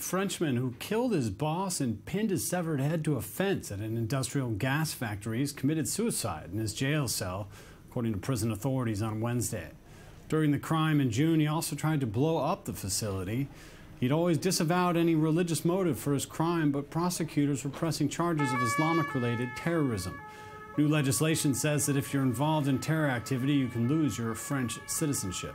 Frenchman who killed his boss and pinned his severed head to a fence at an industrial gas factory has committed suicide in his jail cell, according to prison authorities on Wednesday. During the crime in June, he also tried to blow up the facility. He'd always disavowed any religious motive for his crime, but prosecutors were pressing charges of Islamic-related terrorism. New legislation says that if you're involved in terror activity, you can lose your French citizenship.